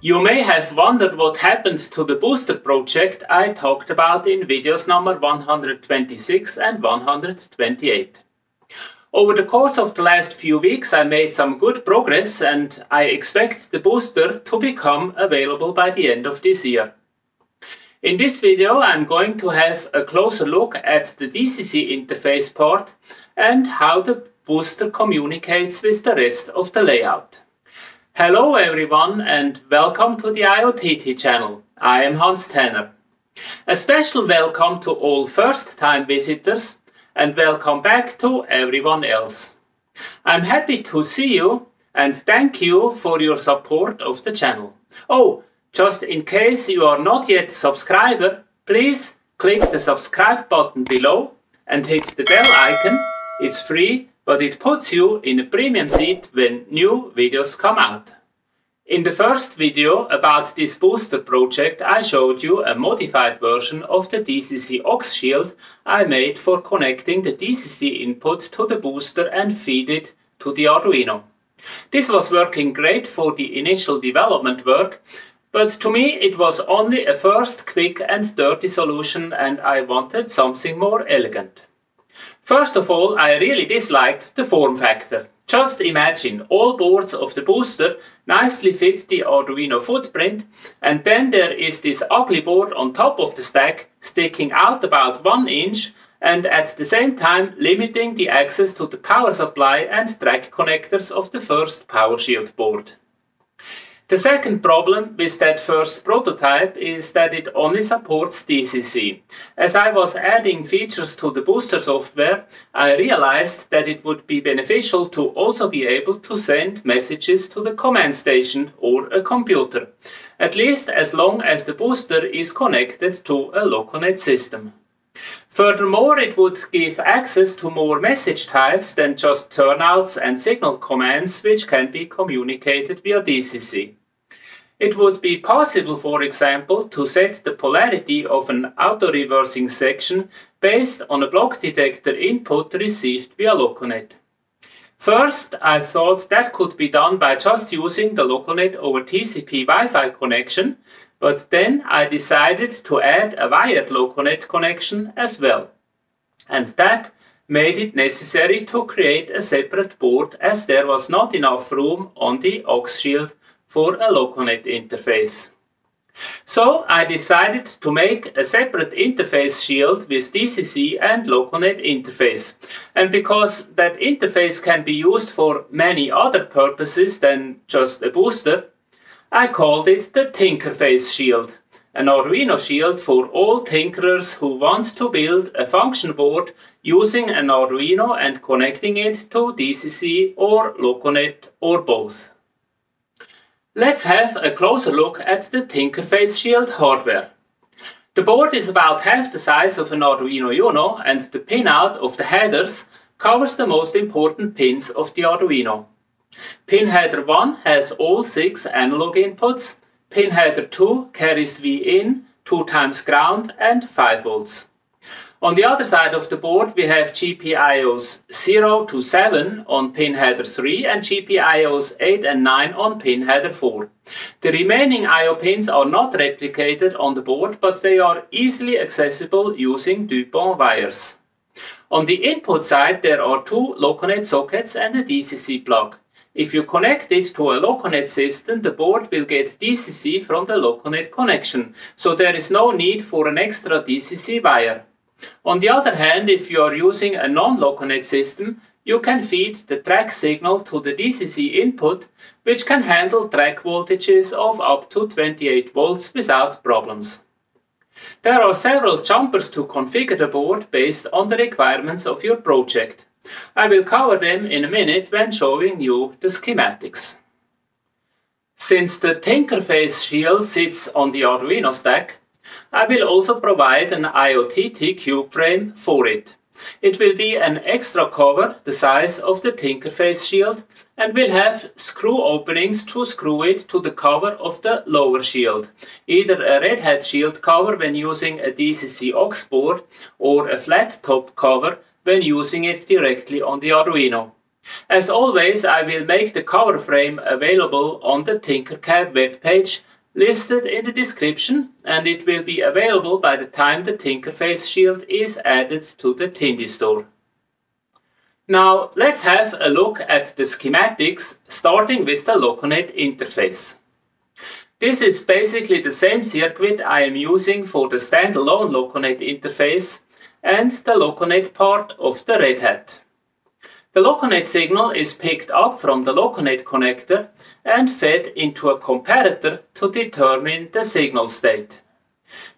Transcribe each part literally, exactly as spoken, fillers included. You may have wondered what happened to the booster project I talked about in videos number one hundred twenty-six and one hundred twenty-eight. Over the course of the last few weeks I made some good progress and I expect the booster to become available by the end of this year. In this video I'm going to have a closer look at the D C C interface part and how the booster communicates with the rest of the layout. Hello everyone and welcome to the I O T T channel. I am Hans Tanner. A special welcome to all first-time visitors and welcome back to everyone else. I'm happy to see you and thank you for your support of the channel. Oh, just in case you are not yet a subscriber, please click the subscribe button below and hit the bell icon. It's free, but it puts you in a premium seat when new videos come out. In the first video about this booster project I showed you a modified version of the D C C aux shield I made for connecting the D C C input to the booster and feed it to the Arduino. This was working great for the initial development work, but to me it was only a first quick and dirty solution and I wanted something more elegant. First of all, I really disliked the form factor. Just imagine, all boards of the booster nicely fit the Arduino footprint and then there is this ugly board on top of the stack sticking out about one inch and at the same time limiting the access to the power supply and track connectors of the first PowerShield board. The second problem with that first prototype is that it only supports D C C. As I was adding features to the booster software, I realized that it would be beneficial to also be able to send messages to the command station or a computer, at least as long as the booster is connected to a LocoNet system. Furthermore, it would give access to more message types than just turnouts and signal commands which can be communicated via D C C. It would be possible, for example, to set the polarity of an auto-reversing section based on a block detector input received via LocoNet. First, I thought that could be done by just using the LocoNet over T C P Wi-Fi connection, but then I decided to add a wired LocoNet connection as well. And that made it necessary to create a separate board as there was not enough room on the aux shield for a LocoNet interface. So I decided to make a separate interface shield with D C C and LocoNet interface. And because that interface can be used for many other purposes than just a booster, I called it the Tinkerface Shield, an Arduino shield for all tinkerers who want to build a function board using an Arduino and connecting it to D C C or LocoNet or both. Let's have a closer look at the Tinkerface Shield hardware. The board is about half the size of an Arduino Uno and the pinout of the headers covers the most important pins of the Arduino. Pin header one has all six analog inputs, pin header two carries V in, two times ground and five volts. On the other side of the board we have G P I Os zero to seven on pin header three and G P I Os eight and nine on pin header four. The remaining I O pins are not replicated on the board, but they are easily accessible using Dupont wires. On the input side there are two LocoNet sockets and a D C C plug. If you connect it to a LocoNet system, the board will get D C C from the LocoNet connection, so there is no need for an extra D C C wire. On the other hand, if you are using a non-LocoNet system, you can feed the track signal to the D C C input, which can handle track voltages of up to twenty-eight volts without problems. There are several jumpers to configure the board based on the requirements of your project. I will cover them in a minute when showing you the schematics. Since the Tinkerface Shield sits on the Arduino stack, I will also provide an I O T T cube frame for it. It will be an extra cover the size of the Tinkerface Shield and will have screw openings to screw it to the cover of the lower shield, either a RedHat shield cover when using a D C C aux board or a flat top cover when using it directly on the Arduino. As always, I will make the cover frame available on the Tinkercad webpage listed in the description, and it will be available by the time the Tinkerface Shield is added to the Tindie store. Now let's have a look at the schematics, starting with the LocoNet interface. This is basically the same circuit I am using for the standalone LocoNet interface and the LocoNet part of the RedHat. The LocoNet signal is picked up from the LocoNet connector and fed into a comparator to determine the signal state.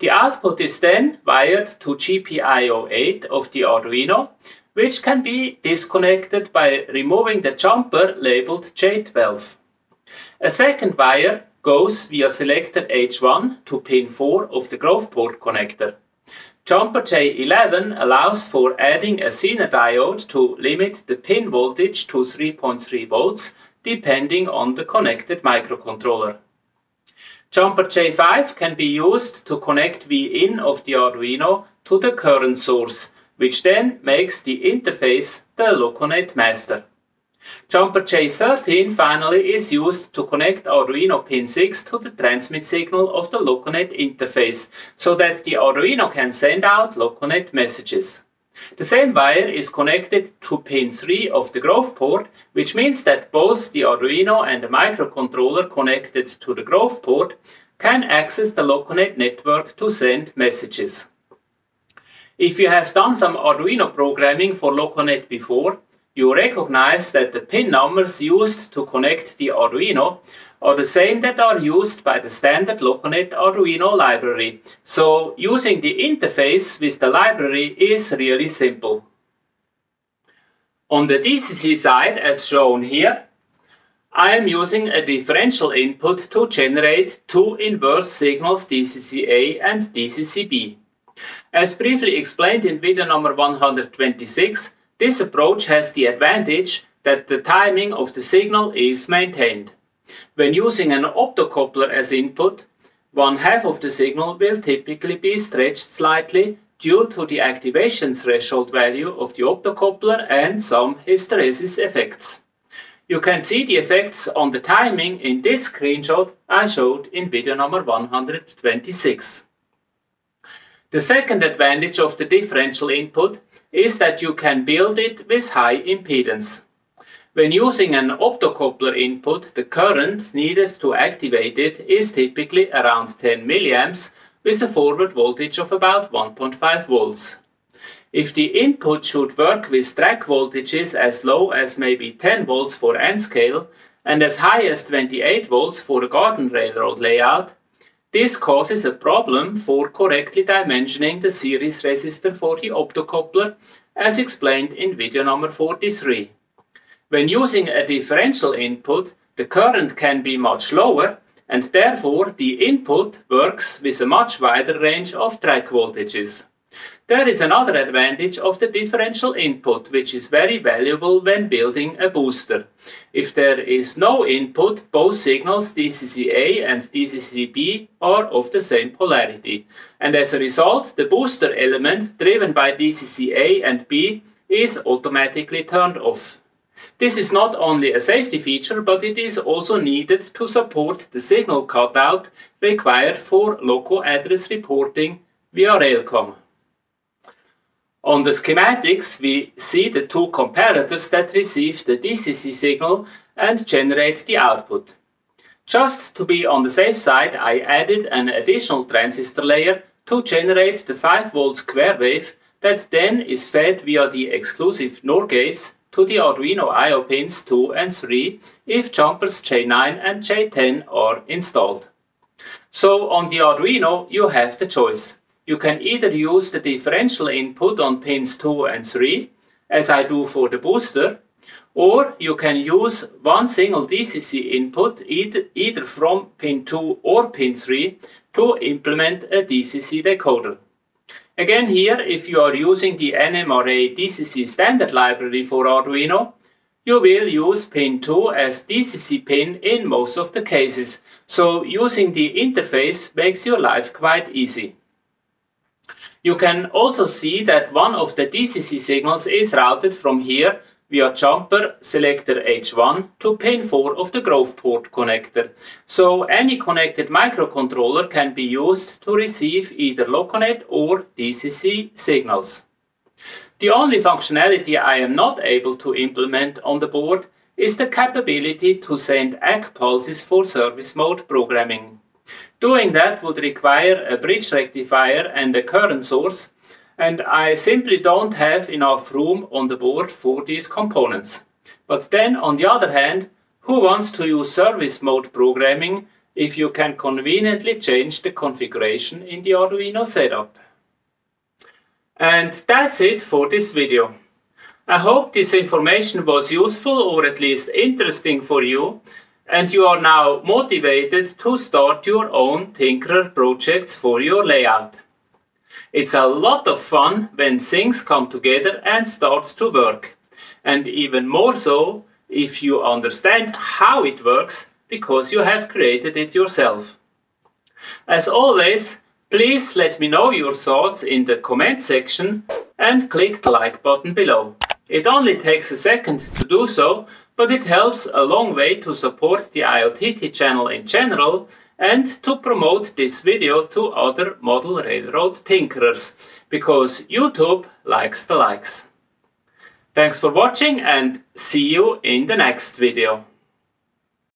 The output is then wired to G P I O eight of the Arduino, which can be disconnected by removing the jumper labeled J twelve. A second wire goes via selector H one to pin four of the Grove port connector. Jumper J eleven allows for adding a Zener diode to limit the pin voltage to three point three volts depending on the connected microcontroller. Jumper J five can be used to connect V in of the Arduino to the current source, which then makes the interface the LocoNet master. Jumper J thirteen finally is used to connect Arduino pin six to the transmit signal of the LocoNet interface, so that the Arduino can send out LocoNet messages. The same wire is connected to pin three of the Grove port, which means that both the Arduino and the microcontroller connected to the Grove port can access the LocoNet network to send messages. If you have done some Arduino programming for LocoNet before, you recognize that the pin numbers used to connect the Arduino are the same that are used by the standard LocoNet Arduino library, so using the interface with the library is really simple. On the D C C side, as shown here, I am using a differential input to generate two inverse signals D C C A and D C C B. As briefly explained in video number one hundred twenty-six, this approach has the advantage that the timing of the signal is maintained. When using an optocoupler as input, one half of the signal will typically be stretched slightly due to the activation threshold value of the optocoupler and some hysteresis effects. You can see the effects on the timing in this screenshot I showed in video number one hundred twenty-six. The second advantage of the differential input is that you can build it with high impedance. When using an optocoupler input, the current needed to activate it is typically around ten milliamps with a forward voltage of about one point five volts. If the input should work with track voltages as low as maybe ten volts for N-scale and as high as twenty-eight volts for a garden railroad layout, this causes a problem for correctly dimensioning the series resistor for the optocoupler, as explained in video number forty-three. When using a differential input, the current can be much lower, and therefore the input works with a much wider range of track voltages. There is another advantage of the differential input, which is very valuable when building a booster. If there is no input, both signals D C C A and D C C B are of the same polarity. And as a result, the booster element driven by D C C A and B is automatically turned off. This is not only a safety feature, but it is also needed to support the signal cutout required for local address reporting via Railcom. On the schematics, we see the two comparators that receive the D C C signal and generate the output. Just to be on the safe side, I added an additional transistor layer to generate the five volt square wave that then is fed via the exclusive NOR gates to the Arduino I O pins two and three if jumpers J nine and J ten are installed. So on the Arduino, you have the choice. You can either use the differential input on pins two and three, as I do for the booster, or you can use one single D C C input either, either from pin two or pin three to implement a D C C decoder. Again here, if you are using the N M R A D C C standard library for Arduino, you will use pin two as D C C pin in most of the cases, so using the interface makes your life quite easy. You can also see that one of the D C C signals is routed from here via jumper selector H one to pin four of the Grove port connector. So any connected microcontroller can be used to receive either LocoNet or D C C signals. The only functionality I am not able to implement on the board is the capability to send A C K pulses for service mode programming. Doing that would require a bridge rectifier and a current source, and I simply don't have enough room on the board for these components. But then, on the other hand, who wants to use service mode programming if you can conveniently change the configuration in the Arduino setup? And that's it for this video. I hope this information was useful or at least interesting for you, and you are now motivated to start your own Tinkerer projects for your layout. It's a lot of fun when things come together and start to work, and even more so if you understand how it works because you have created it yourself. As always, please let me know your thoughts in the comment section and click the like button below. It only takes a second to do so, but it helps a long way to support the I O T T channel in general and to promote this video to other model railroad tinkerers, because YouTube likes the likes. Thanks for watching and see you in the next video.